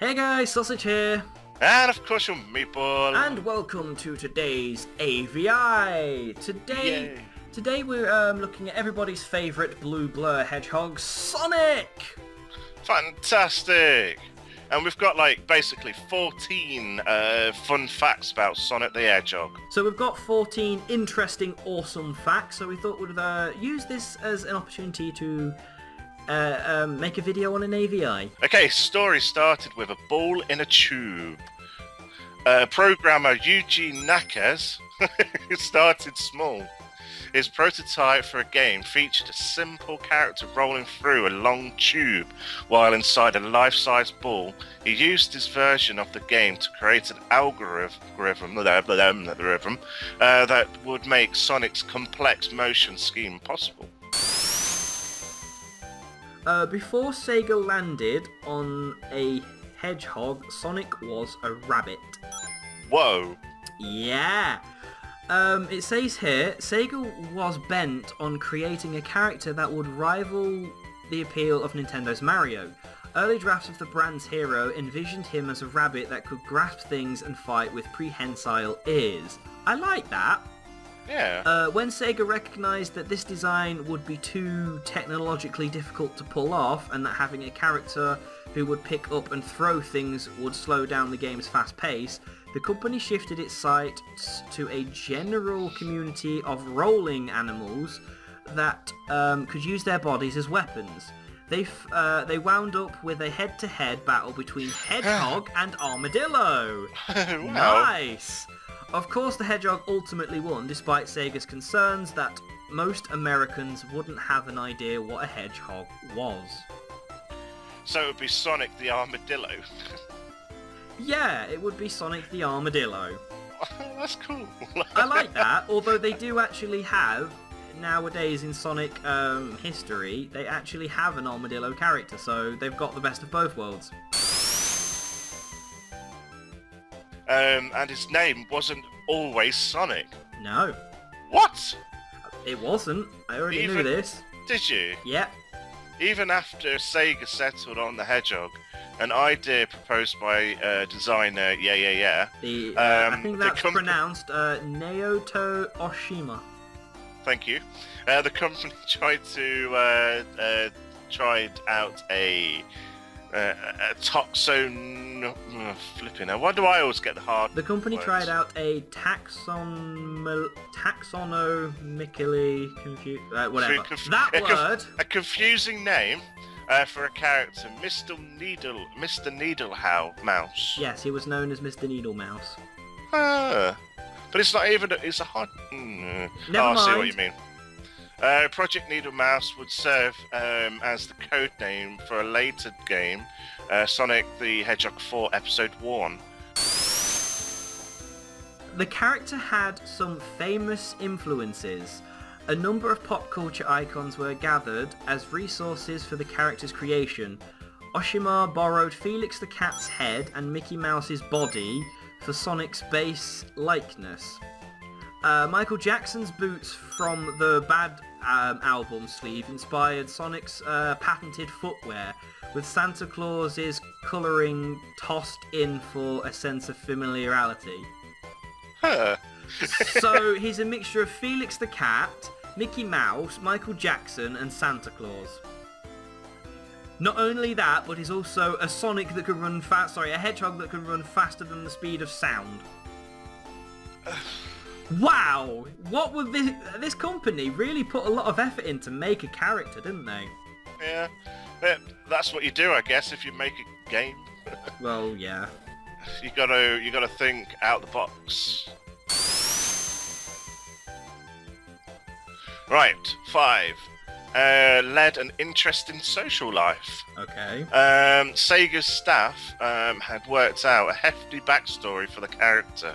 Hey guys, Sausage here. And of course your Meatball. And welcome to today's AVI. Today we're looking at everybody's favourite blue blur hedgehog, Sonic. Fantastic. And we've got like basically 14 fun facts about Sonic the Hedgehog. So we've got 14 interesting, awesome facts. So we thought we'd use this as an opportunity to make a video on an AVI. Okay, story started with a ball in a tube. Programmer Yuji Nakas started small. His prototype for a game featured a simple character rolling through a long tube while inside a life-size ball. He used his version of the game to create an algorithm that would make Sonic's complex motion scheme possible. Before Sega landed on a hedgehog, Sonic was a rabbit. Whoa. Yeah. It says here, Sega was bent on creating a character that would rival the appeal of Nintendo's Mario. Early drafts of the brand's hero envisioned him as a rabbit that could grasp things and fight with prehensile ears. I like that. Yeah. When Sega recognised that this design would be too technologically difficult to pull off, and that having a character who would pick up and throw things would slow down the game's fast pace, the company shifted its sights to a general community of rolling animals that could use their bodies as weapons. They wound up with a head-to-head battle between hedgehog and armadillo. Wow. Nice! Of course, the hedgehog ultimately won, despite Sega's concerns that most Americans wouldn't have an idea what a hedgehog was. So it would be Sonic the Armadillo. Yeah, it would be Sonic the Armadillo. That's cool. I like that, although they do actually have, nowadays in Sonic history, they actually have an armadillo character, so they've got the best of both worlds. And his name wasn't always Sonic. No. What? It wasn't. I already knew this. Did you? Yeah. Even after Sega settled on the hedgehog, an idea proposed by designer I think that's pronounced Naoto Oshima. Thank you. The company tried out a taxon... Flipping now. Why do I always get the hard The company words? Tried out a taxonomically confused... whatever. A confusing name for a character, Mr. Needlemouse. Yes, he was known as Mr. Needlemouse. But it's not even... It's a hard... Never mind. I see what you mean. Project Needlemouse would serve as the code name for a later game, Sonic the Hedgehog 4 Episode 1. The character had some famous influences. A number of pop culture icons were gathered as resources for the character's creation. Oshima borrowed Felix the Cat's head and Mickey Mouse's body for Sonic's base likeness. Michael Jackson's boots from the Bad album sleeve inspired Sonic's patented footwear, with Santa Claus's colouring tossed in for a sense of familiarity. Huh. So he's a mixture of Felix the Cat, Mickey Mouse, Michael Jackson and Santa Claus. Not only that, but he's also a Sonic that can run fast, sorry, a hedgehog that can run faster than the speed of sound. Wow! What would this company really put a lot of effort in to make a character, didn't they? Yeah, that's what you do, I guess, if you make a game. Well, yeah. You gotta think out the box. Right, 5. Led an interesting social life. Okay. Sega's staff had worked out a hefty backstory for the character,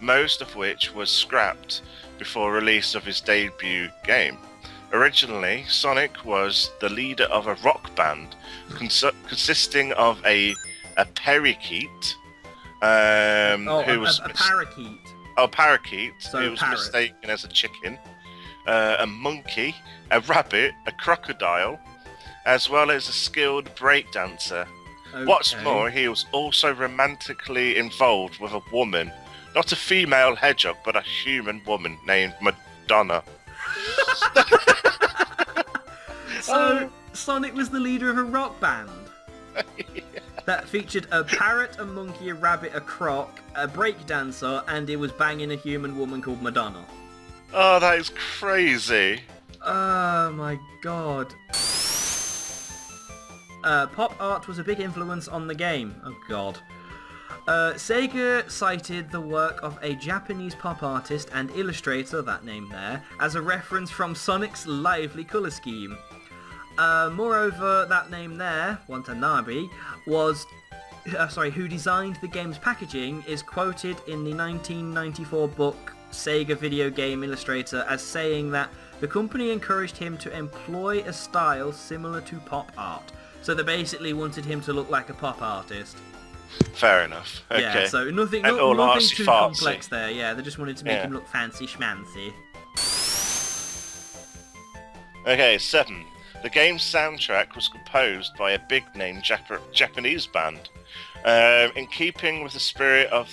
most of which was scrapped before release of his debut game. Originally, Sonic was the leader of a rock band consisting of a parakeet. Parakeet. Oh, parakeet. So who was mistaken as a chicken, a monkey, a rabbit, a crocodile, as well as a skilled breakdancer. Okay. What's more, he was also romantically involved with a woman. Not a female hedgehog, but a human woman named Madonna. So, Sonic was the leader of a rock band. Yeah. That featured a parrot, a monkey, a rabbit, a croc, a breakdancer, and it was banging a human woman called Madonna. Oh, that is crazy. Oh my god. Pop art was a big influence on the game. Oh god. Sega cited the work of a Japanese pop artist and illustrator, that name there, as a reference from Sonic's lively colour scheme. Moreover, that name there, Watanabe, was, who designed the game's packaging, is quoted in the 1994 book Sega Video Game Illustrator as saying that the company encouraged him to employ a style similar to pop art. So they basically wanted him to look like a pop artist. Fair enough. Okay. Yeah, so nothing too complex there. Yeah, they just wanted to make him look fancy schmancy. Okay, 7. The game's soundtrack was composed by a big-name Japanese band. In keeping with the spirit of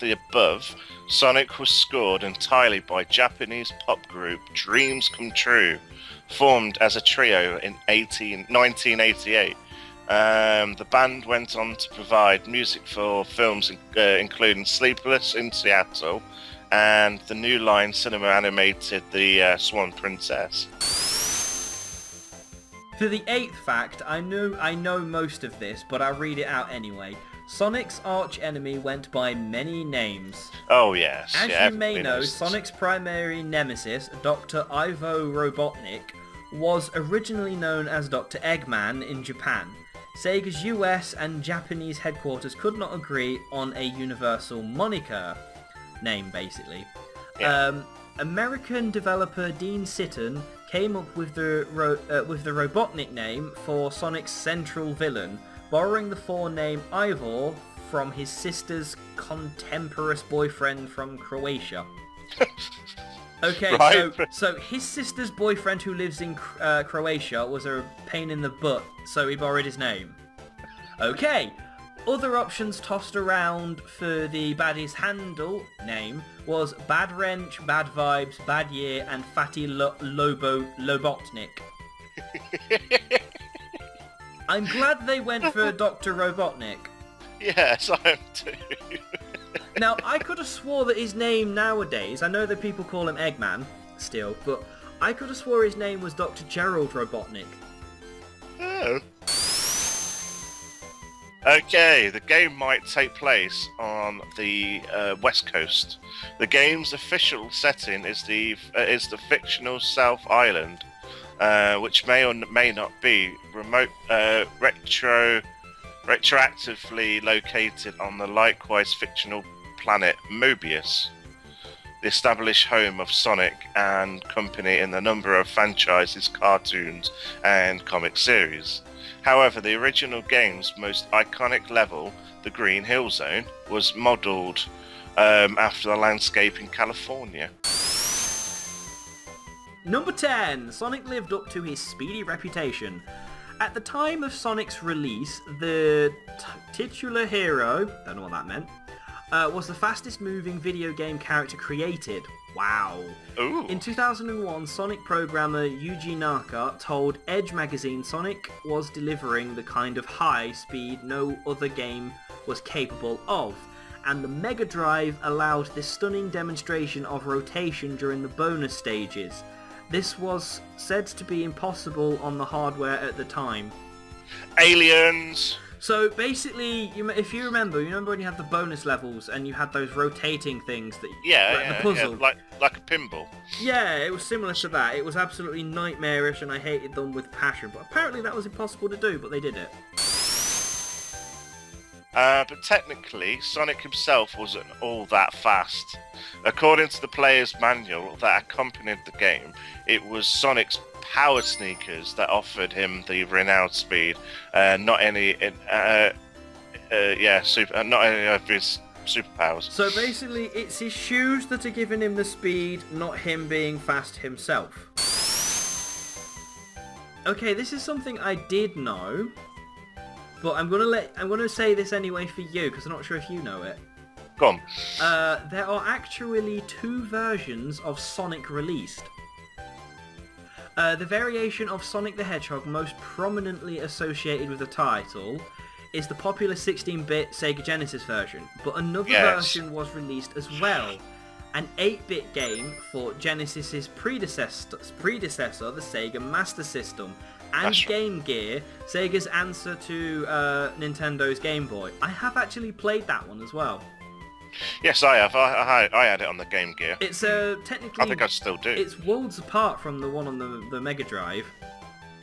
the above, Sonic was scored entirely by Japanese pop group Dreams Come True, formed as a trio in 1988. The band went on to provide music for films including Sleepless in Seattle, and the New Line Cinema animated the Swan Princess. For the 8th fact, I know most of this, but I'll read it out anyway. Sonic's arch-enemy went by many names. Oh yes. As you may know, Sonic's primary nemesis, Dr. Ivo Robotnik, was originally known as Dr. Eggman in Japan. Sega's US and Japanese headquarters could not agree on a universal moniker name, basically. Yeah. American developer Dean Sitton came up with the Robotnik name for Sonic's central villain, borrowing the forename Ivor from his sister's contemporary boyfriend from Croatia. Okay, right. so his sister's boyfriend who lives in Croatia was a pain in the butt, so he borrowed his name. Okay. Other options tossed around for the baddie's handle name was Bad Wrench, Bad Vibes, Bad Year, and Fatty Lobotnik. I'm glad they went for Dr. Robotnik. Yes, I am too. Now, I could have swore that his name nowadays, I know that people call him Eggman still, but I could have swore his name was Dr. Gerald Robotnik. Oh. Okay, the game might take place on the West Coast. The game's official setting is the fictional South Island, which may or may not be retroactively located on the likewise fictional planet Mobius, the established home of Sonic and company in a number of franchises, cartoons, and comic series. However, the original game's most iconic level, the Green Hill Zone, was modelled after the landscape in California. Number 10. Sonic lived up to his speedy reputation. At the time of Sonic's release, the titular hero, don't know what that meant, was the fastest moving video game character created. Wow. Ooh. In 2001, Sonic programmer Yuji Naka told Edge magazine Sonic was delivering the kind of high speed no other game was capable of, and the Mega Drive allowed this stunning demonstration of rotation during the bonus stages. This was said to be impossible on the hardware at the time. Aliens! So basically, if you remember when you had the bonus levels and you had those rotating things that the puzzle, like a pinball. Yeah, it was similar to that. It was absolutely nightmarish, and I hated them with passion. But apparently, that was impossible to do, but they did it. But technically, Sonic himself wasn't all that fast. According to the player's manual that accompanied the game, it was Sonic's power sneakers that offered him the renowned speed, not any of his superpowers. So basically, it's his shoes that are giving him the speed, not him being fast himself. Okay, this is something I did know. But I'm gonna say this anyway for you, because I'm not sure if you know it. Come on. There are actually two versions of Sonic released. The variation of Sonic the Hedgehog most prominently associated with the title is the popular 16-bit Sega Genesis version, but another version was released as well, an 8-bit game for Genesis's predecessor, the Sega Master System, and Game Gear, Sega's answer to Nintendo's Game Boy. I have actually played that one as well. Yes, I have. I had it on the Game Gear. It's technically, I think I still do. It's worlds apart from the one on the Mega Drive.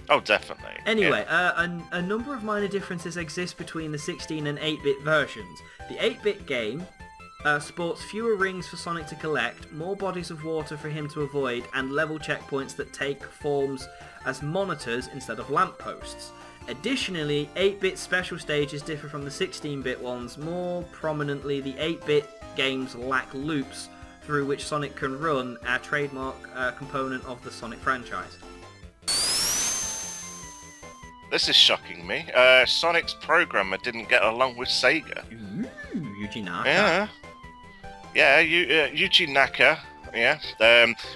Oh, definitely. Anyway, a number of minor differences exist between the 16 and 8-bit versions. The 8-bit game sports fewer rings for Sonic to collect, more bodies of water for him to avoid, and level checkpoints that take forms as monitors instead of lampposts. Additionally, 8-bit special stages differ from the 16-bit ones. More prominently, the 8-bit games lack loops through which Sonic can run, a trademark component of the Sonic franchise. This is shocking me. Sonic's programmer didn't get along with Sega. Yuji Naka. Yeah. Yeah, Yuji Naka. Yeah,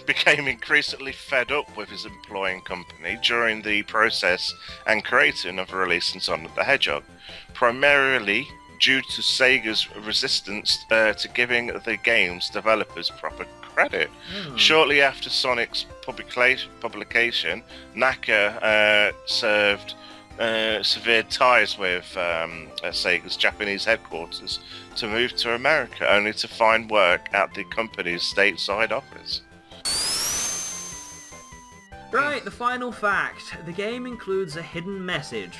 became increasingly fed up with his employing company during the process and creating of releasing Sonic the Hedgehog, primarily due to Sega's resistance to giving the game's developers proper credit. Shortly after Sonic's publication, Naka served severe ties with Sega's Japanese headquarters to move to America, only to find work at the company's stateside office. Right, the final fact. The game includes a hidden message.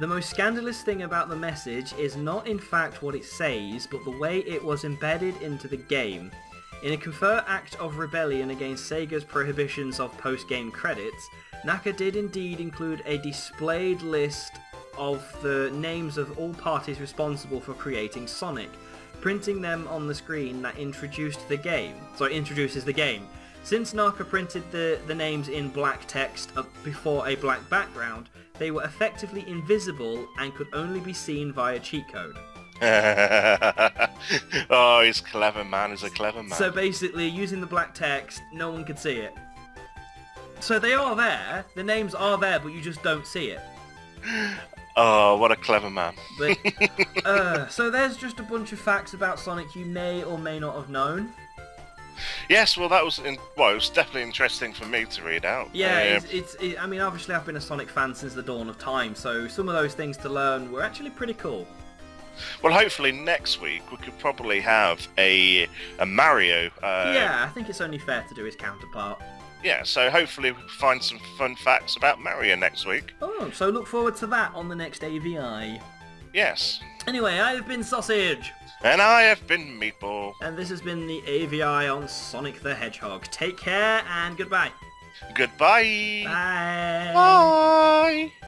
The most scandalous thing about the message is not in fact what it says, but the way it was embedded into the game. In a covert act of rebellion against Sega's prohibitions of post-game credits, Naka did indeed include a displayed list of the names of all parties responsible for creating Sonic, printing them on the screen that introduces the game. Since Naka printed the names in black text before a black background, they were effectively invisible and could only be seen via cheat code. Oh, he's clever, man. He's a clever man. So basically, using the black text, no one could see it. So they are there, the names are there, but you just don't see it. Oh, what a clever man. But, so there's just a bunch of facts about Sonic you may or may not have known. Yes, well, that was it was definitely interesting for me to read out. Yeah, I mean, obviously I've been a Sonic fan since the dawn of time, so some of those things to learn were actually pretty cool. Well, hopefully next week we could probably have a Mario. Yeah, I think it's only fair to do his counterpart. Yeah, so hopefully we'll find some fun facts about Mario next week. Oh, so look forward to that on the next AVI. Yes. Anyway, I have been Sausage. And I have been Meatball. And this has been the AVI on Sonic the Hedgehog. Take care and goodbye. Goodbye. Bye. Bye.